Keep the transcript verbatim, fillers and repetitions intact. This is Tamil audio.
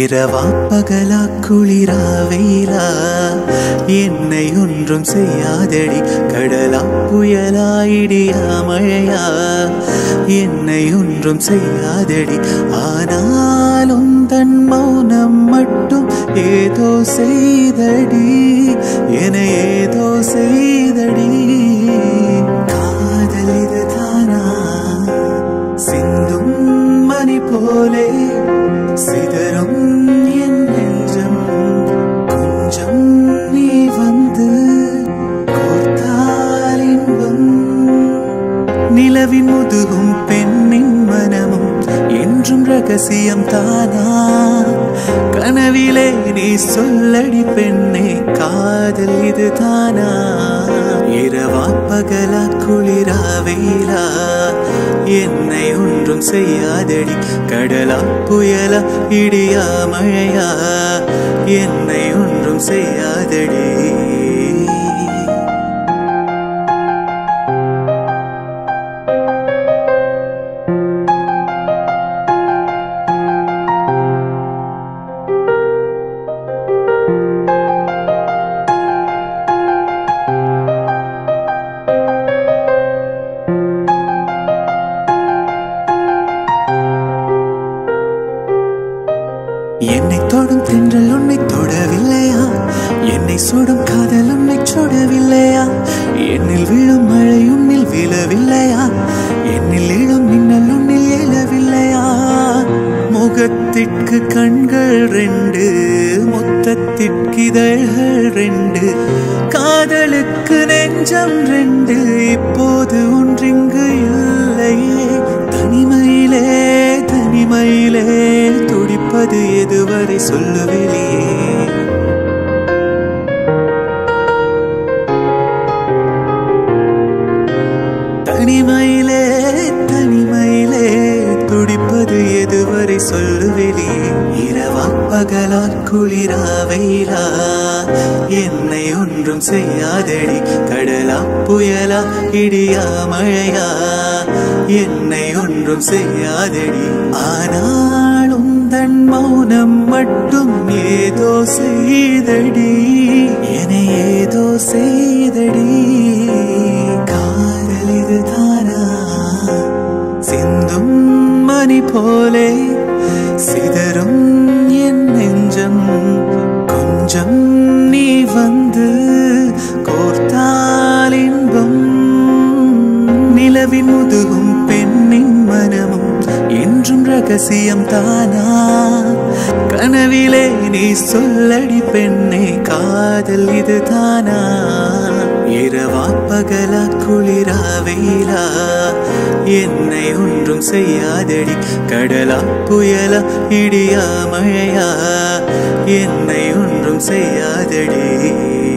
இரவா பகலா குளிரா வெயிலா என்னை ஒன்றும் செய்யாதடி கடலா புயலா இடியா மழையா என்னை ஒன்றும் செய்யாதடி ஆனாலும் தன் மௌனம் மட்டும் ஏதோ செய்தடி என ஏதோ செய்தடி காதலிதுதானா சிந்தும் மணி போலே சிதறும் என் நெஞ்சம் கொஞ்சம் நீ வந்து கோர்த்தால் இன்பம் நிலவின் முதுகும் பெண்ணின் மனமும் என்றும் ரகசியம் தானா கனவிலே நீ சொல்லடி பெண்ணே காதல் இது தானா இரவா பகலா குளிரா வெயிலா என்னை ஒன்றும் செய்யாதடி கடலா புயலா இடியா மழையா என்னை ஒன்றும் செய்யாதடி என்னை தொடும் தென்றல் உன்னை தொடவில்லையா என்னை சுடும் காதல் உன்னை சுடவில்லையா என்னில் விழும் மழை உன்னில் விழவில்லையா என்னில் இழும் மின்னல் உன்னில் எழவில்லையா முகத்திற்கு கண்கள் ரெண்டு முத்தத்திற்கு இதழ்கள் ரெண்டு காதலுக்கு நெஞ்சம் ரெண்டு இப்போது ஒன்றிங்கு இல்லையே தனிமையிலே தனிமையிலே துடிப்பது எதுவரை சொல்லுவிலையே தனிமையிலே தனிமையிலே துடிப்பது எதுவரை சொல்லுவிலையே இரவா பகலா குளிரா வெயிலா என்னை ஒன்றும் செய்யாதடி கடலா புயலா இடியா மழையா என்னை ஒன்றும் செய்யாதடி ஆனாலும் தன் மௌனம் மட்டும் ஏதோ செய்தடி என ஏதோ செய்தடி காதல் இது தானா சிந்தும் மணி போலே சிதறும் என் நெஞ்சம் கொஞ்சம் நீ வந்து கோர்த்தால் இன்பம் நிலவின் முதுகும் பெண்ணின் மனமும் என்றும் ரகசியம் தானா கனவிலே நீ சொல்லடி பெண்ணே காதல் இது தானா இரவா பகலா குளிரா வெயிலா என்னை ஒன்றும் செய்யாதடி கடலா புயலா இடியா மழையா என்னை ஒன்றும் செய்யாதடி.